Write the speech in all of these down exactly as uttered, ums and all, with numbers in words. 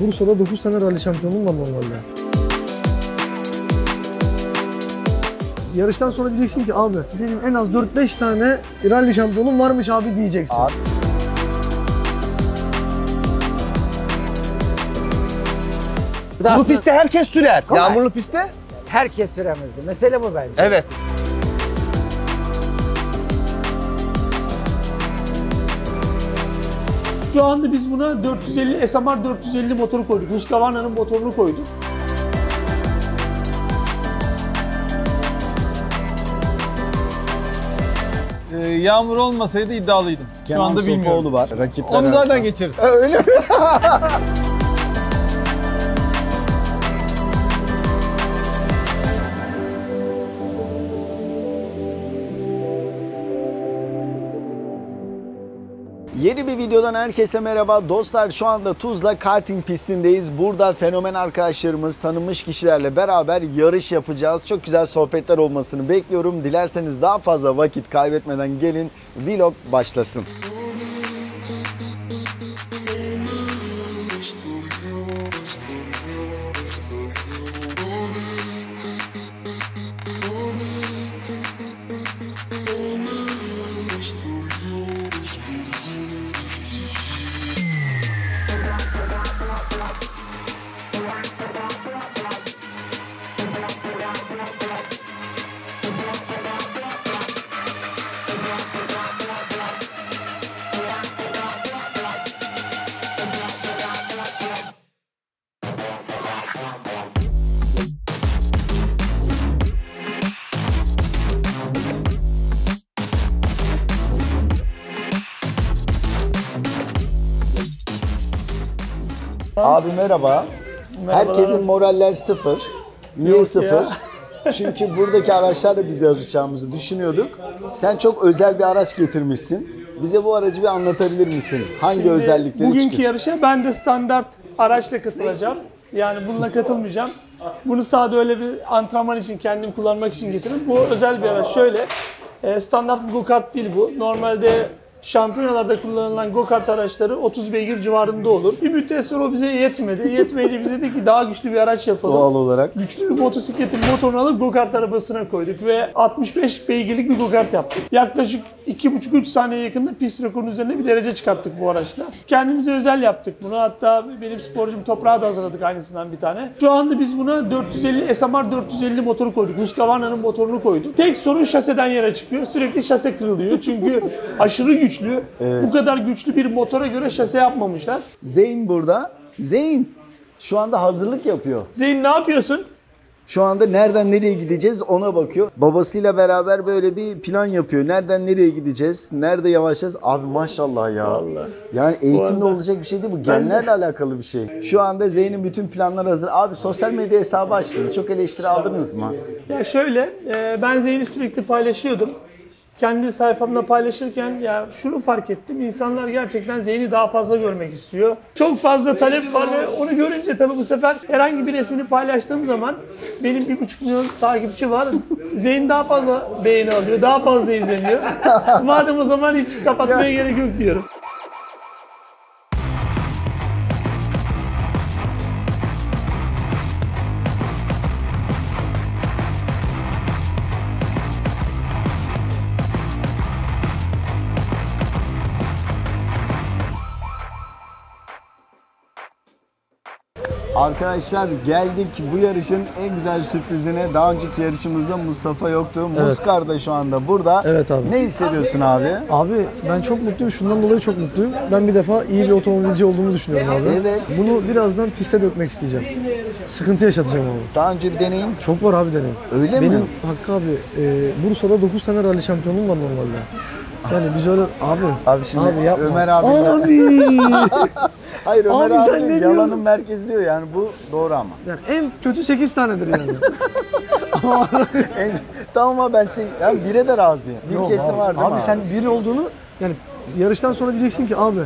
Bursa'da dokuz tane rally şampiyonluğum var normalde. Yarıştan sonra diyeceksin ki abi benim en az dört beş tane rally şampiyonluğum varmış abi diyeceksin. Abi. Bu pistte herkes sürer. Kolay. Yağmurlu pistte herkes süremez. Mesele bu bence. Evet. Şu anda biz buna dört yüz elli S M R dört yüz elli motoru koyduk. Husqvarna'nın motorunu koyduk. Ee, yağmur olmasaydı iddialıydım. Kenan Şu anda Sofuoğlu bilmiyorum. Var. Rakipler Onu arasında. Da geçeriz. Ee, öyle mi? Yeni bir videodan herkese merhaba. Dostlar şu anda Tuzla Karting Pisti'ndeyiz. Burada fenomen arkadaşlarımız, tanınmış kişilerle beraber yarış yapacağız. Çok güzel sohbetler olmasını bekliyorum. Dilerseniz daha fazla vakit kaybetmeden gelin vlog başlasın. Abi merhaba. Merhabalar. Herkesin moraller sıfır. Niye sıfır? Çünkü buradaki araçlarla biz yarışacağımızı düşünüyorduk. Sen çok özel bir araç getirmişsin. Bize bu aracı bir anlatabilir misin? Hangi Şimdi özellikleri bugünkü çıkıyor? Yarışa ben de standart araçla katılacağım. Yani bununla katılmayacağım. Bunu sadece öyle bir antrenman için, kendim kullanmak için getirdim. Bu özel bir araç. Şöyle, standart go-kart değil bu. Normalde şampiyonalarda kullanılan go-kart araçları otuz beygir civarında olur. Bir müddet sonra o bize yetmedi. Yetmeyince bize dedi ki daha güçlü bir araç yapalım. Doğal olarak. Güçlü bir motosikletin motorunu alıp go-kart arabasına koyduk ve altmış beş beygirlik bir go-kart yaptık. Yaklaşık iki buçuk üç saniye yakında pist rekorunun üzerine bir derece çıkarttık bu araçla. Kendimize özel yaptık bunu. Hatta benim sporcum Toprağa da hazırladık aynısından bir tane. Şu anda biz buna dört yüz elli S M R dört yüz elli motoru koyduk. Husqvarna'nın motorunu koyduk. Tek sorun şaseden yere çıkıyor. Sürekli şase kırılıyor. Çünkü aşırı güçlü. Evet. Bu kadar güçlü bir motora göre şase yapmamışlar. Zayn burada. Zayn şu anda hazırlık yapıyor. Zayn ne yapıyorsun? Şu anda nereden nereye gideceğiz ona bakıyor. Babasıyla beraber böyle bir plan yapıyor. Nereden nereye gideceğiz? Nerede yavaşlayacağız? Abi maşallah ya. Vallahi. Yani eğitimle olacak bir şey değil bu. Genlerle alakalı bir şey. Şu anda Zeyn'in bütün planları hazır. Abi sosyal medya hesabı açtınız. Çok eleştiri aldınız mı? Ya şöyle, ben Zeyn'i sürekli paylaşıyordum. Kendi sayfamda paylaşırken ya şunu fark ettim, insanlar gerçekten Zeyn'i daha fazla görmek istiyor. Çok fazla talep var ve onu görünce tabii bu sefer herhangi bir resmini paylaştığım zaman benim bir buçuk milyon takipçi var. Zeyn daha fazla beğeni alıyor, daha fazla izleniyor. Madem o zaman hiç kapatmaya gerek yok diyorum. Arkadaşlar geldik bu yarışın en güzel sürprizine. Daha önceki yarışımızda Mustafa yoktu. Evet. Muskar da şu anda burada. Evet abi. Ne hissediyorsun abi? Abi ben çok mutluyum. Şundan dolayı çok mutluyum. Ben bir defa iyi bir otomobilci olduğumu düşünüyorum abi. Evet. Bunu birazdan piste dökmek isteyeceğim. Sıkıntı yaşatacağım abi. Daha önce bir deneyim? Çok var abi deneyim. Öyle Benim, mi? Benim Hakkı abi e, Bursa'da dokuz tane rally şampiyonluğum var normalde. Yani biz öyle abi. Abi şimdi abi yapma. Ömer abi. Abi. Hayır Ömer abi, abi yalanın merkezi diyor yani bu doğru ama. Yani en kötü sekiz tanedir yani. en, tamam abi ben şey, yani bire de razıyım. Bir kesin vardı ama. Abi sen biri olduğunu yani yarıştan sonra diyeceksin ki abi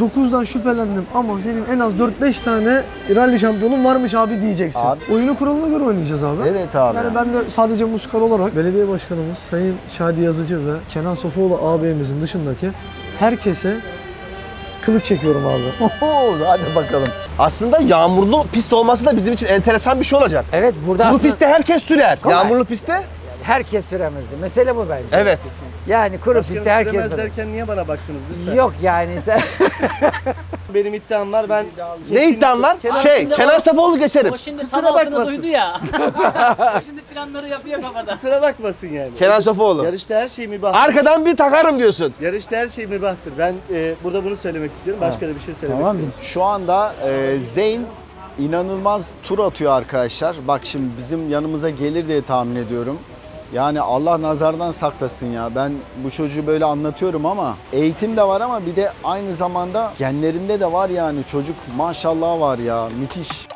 dokuzdan şüphelendim ama senin en az dört beş tane rally şampiyonun varmış abi diyeceksin. Abi. Oyunu kuralına göre oynayacağız abi. Evet abi. Yani ben de sadece muskal olarak belediye başkanımız Sayın Şadi Yazıcı ve Kenan Sofuoğlu ağabeyimizin dışındaki herkese kılık çekiyorum abi. Hadi bakalım. aslında yağmurlu pist olması da bizim için enteresan bir şey olacak. Evet, burada bu pistte herkes sürer. Kolay. Yağmurlu pistte herkes süremez. Mesele bu bence. Evet. Yani kuru başkanım pistte herkes süremez derken niye bana baktınız lütfen? Yok yani sen... Benim iddiam var, ben... Ne iddiam var? Şey, Kenan Sofuoğlu geçerim. O şimdi tam altına duydu ya. Şimdi planları yapıyor kafada. Kusura bakmasın yani. Kenan Sofuoğlu. Yarışta her şey mübahtır. Arkadan bir takarım diyorsun. Yarışta her şey mübahtır. Ben e, burada bunu söylemek istiyorum. Başka ha. da bir şey söylemek tamam. istiyorum. Şu anda e, Zayn inanılmaz tur atıyor arkadaşlar. Bak şimdi bizim yanımıza gelir diye tahmin ediyorum. Yani Allah nazardan saklasın ya. Ben bu çocuğu böyle anlatıyorum ama eğitim de var ama bir de aynı zamanda genlerinde de var yani. Çocuk maşallah var ya, müthiş.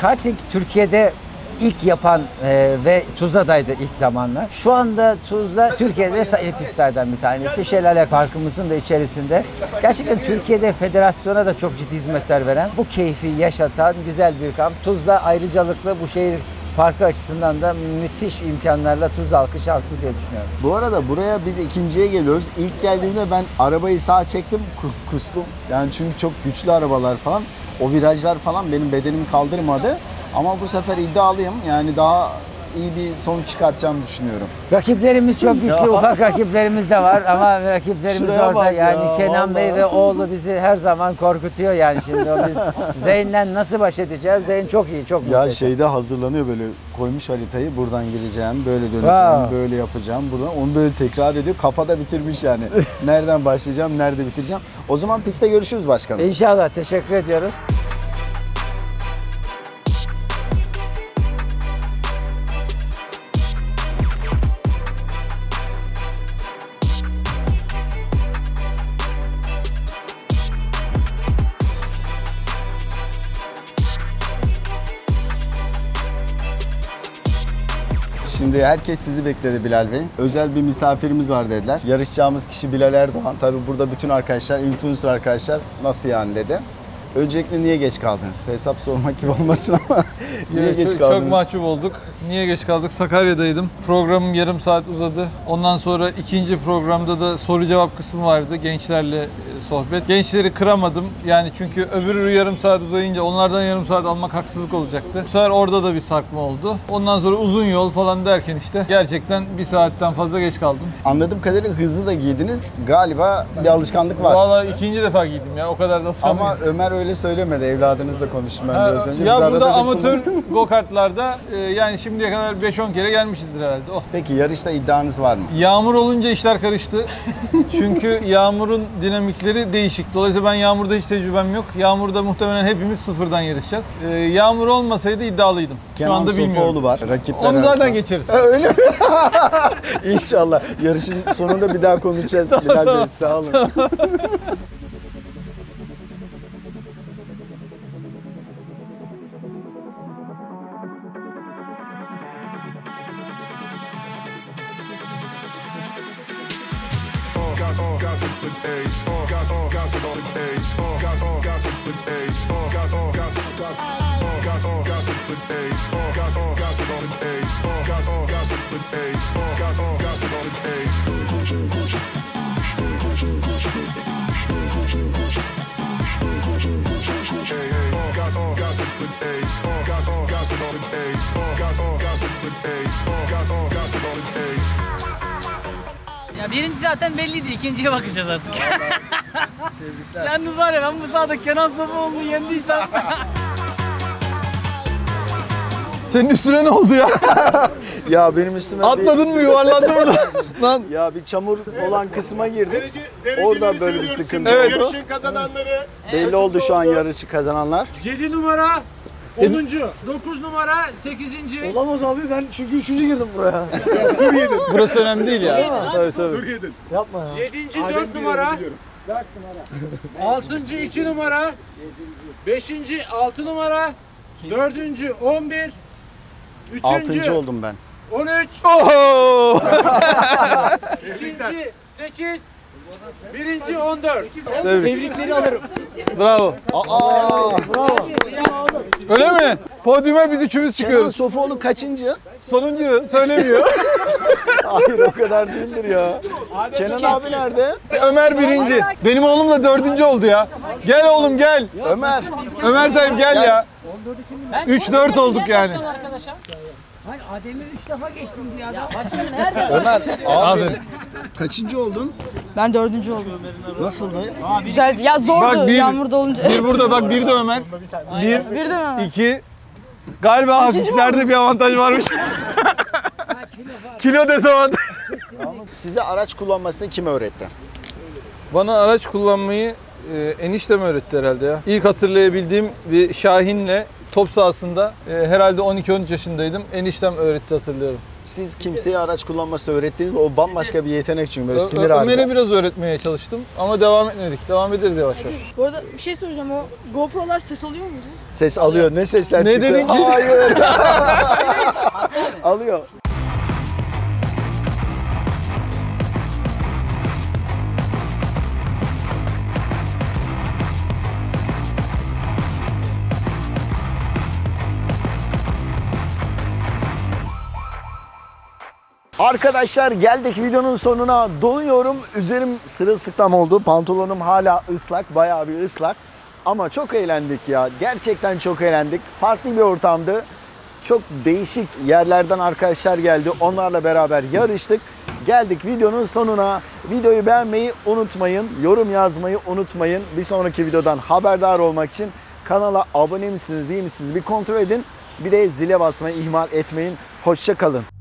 Karting Türkiye'de ilk yapan e, ve Tuzla'daydı ilk zamanlar. Şu anda Tuzla Türkiye'de sayılı pistlerden bir tanesi. Şelale Parkımızın da içerisinde. Gerçekten Türkiye'de federasyona da çok ciddi hizmetler veren, bu keyfi yaşatan güzel bir kamp. Tuzla ayrıcalıklı, bu şehir parkı açısından da müthiş imkanlarla Tuzla halkı şanslı diye düşünüyorum. Bu arada buraya biz ikinciye geliyoruz. İlk geldiğimde ben arabayı sağa çektim, kustum. Yani çünkü çok güçlü arabalar falan. O virajlar falan benim bedenimi kaldırmadı ama bu sefer iddialıyım, yani daha iyi bir sonuç çıkartacağımı düşünüyorum. Rakiplerimiz çok güçlü, ufak rakiplerimiz de var ama rakiplerimiz şuraya orada yani ya, Kenan vallahi. Bey ve oğlu bizi her zaman korkutuyor yani şimdi. O biz Zeyn'le nasıl baş edeceğiz? Zayn çok iyi, çok muhteşem. Ya şeyde hazırlanıyor, böyle koymuş haritayı, buradan gireceğim, böyle döneceğim, wow. böyle yapacağım, buradan onu böyle tekrar ediyor, kafada bitirmiş yani. Nereden başlayacağım, nerede bitireceğim? O zaman pistte görüşürüz başkanım. İnşallah, teşekkür ediyoruz. Şimdi herkes sizi bekledi Bilal Bey. Özel bir misafirimiz var dediler. Yarışacağımız kişi Bilal Erdoğan. Tabii burada bütün arkadaşlar, influencer arkadaşlar nasıl yani dedi. Öncelikle niye geç kaldınız? Hesap sormak gibi olmasın ama niye evet, geç kaldınız? Çok mahcup olduk. Niye geç kaldık? Sakarya'daydım. Programım yarım saat uzadı. Ondan sonra ikinci programda da soru cevap kısmı vardı. Gençlerle sohbet. Gençleri kıramadım. Yani çünkü öbürü yarım saat uzayınca onlardan yarım saat almak haksızlık olacaktı. Bu sefer orada da bir sarkma oldu. Ondan sonra uzun yol falan derken işte gerçekten bir saatten fazla geç kaldım. Anladığım kadarıyla hızlı da giydiniz. Galiba bir alışkanlık var. Vallahi ikinci defa giydim ya. O kadar da sanmıyorum. Ama Ömer öyle söylemedi. Evladınızla konuştum ben biraz önce. Ya biz burada amatör go-kartlarda e, yani şimdiye kadar beş on kere gelmişizdir herhalde. Oh. Peki yarışta iddianız var mı? Yağmur olunca işler karıştı. Çünkü yağmurun dinamikleri değişik. Dolayısıyla ben yağmurda hiç tecrübem yok. Yağmurda muhtemelen hepimiz sıfırdan yarışacağız. E, yağmur olmasaydı iddialıydım. Kenan Şu anda Sofuoğlu bilmiyorum. Var. Rakipler Onu arasında. Zaten geçeriz. Öyle mi? İnşallah. Yarışın sonunda bir daha konuşacağız. Bilal Bey sağ olun. Ya birinci zaten belliydi, ikinciye bakacağız artık. Tebrikler. Yalnız var ya, ben bu sahada Kenan Sofuoğlu'nu yendiysem... Senin üstüne ne oldu ya? Ya benim üstüme... Atladın bir... mı, yuvarlandın mı lan? Ya bir çamur olan kısma girdik. Derece, orada böyle bir sıkıntı evet, oldu. Yarışın kazananları... Evet. Belli oldu, oldu şu an yarışı kazananlar. yedi numara... onuncu. dokuz numara sekizinci. Olamaz abi, ben çünkü üçüncü girdim buraya. Tur yedim. Burası önemli değil ya. Tabii tabii. Tur yedim. Yapma ya. yedinci dört numara. dört numara. altıncı iki numara. yedinci. beşinci altı numara. dördüncü on bir. üçüncü. altıncı oldum ben. on üç. Oho! İkinci sekiz. Birinci on dört. Tebrikleri alırım. Bravo. Aa! Bravo. Öyle mi? Podyuma biz üçümüz çıkıyoruz. Kenan Sofuoğlu kaçıncı? Sonuncu. Söylemiyor. Hayır, o kadar değildir ya. Kenan abi nerede? Ömer birinci. Benim oğlumla dördüncü oldu ya. Gel oğlum gel. Ömer. Ömer dayım gel ya. üç dört olduk yani. Hayır, Adem'i üç defa geçtim bu ya. Başkanım her defa. Ömer abi, abi kaçıncı oldun? Ben dördüncü oldum. Nasıldı? Güzeldi. Ya zordu bir, yağmurda olunca. Bir burada bak, bir de Ömer. Bir, bir de Ömer. İki. Galiba hafiflerde bir avantaj varmış. Kilo dezavantaj. Size araç kullanmasını kim öğretti? Bana araç kullanmayı e, eniştem öğretti herhalde ya. İlk hatırlayabildiğim bir Şahin'le top sahasında e, herhalde on iki on üç yaşındaydım. Eniştem öğretti, hatırlıyorum. Siz kimseye araç kullanmasını öğrettiniz mi? O bambaşka bir yetenek çünkü, böyle sinir halinde. Ömer'e biraz öğretmeye çalıştım ama devam etmedik. Devam ederiz yavaş yavaş. Bu arada bir şey soracağım, o GoPro'lar ses alıyor mu? Ses alıyor. Ne sesler ne çıktı? Ne dedin ki? Hayır. Alıyor. Arkadaşlar geldik videonun sonuna, donuyorum. Üzerim sırılsıklam oldu. Pantolonum hala ıslak, bayağı bir ıslak. Ama çok eğlendik ya. Gerçekten çok eğlendik. Farklı bir ortamdı. Çok değişik yerlerden arkadaşlar geldi. Onlarla beraber yarıştık. Geldik videonun sonuna. Videoyu beğenmeyi unutmayın. Yorum yazmayı unutmayın. Bir sonraki videodan haberdar olmak için kanala abone misiniz, değil misiniz bir kontrol edin. Bir de zile basmayı ihmal etmeyin. Hoşça kalın.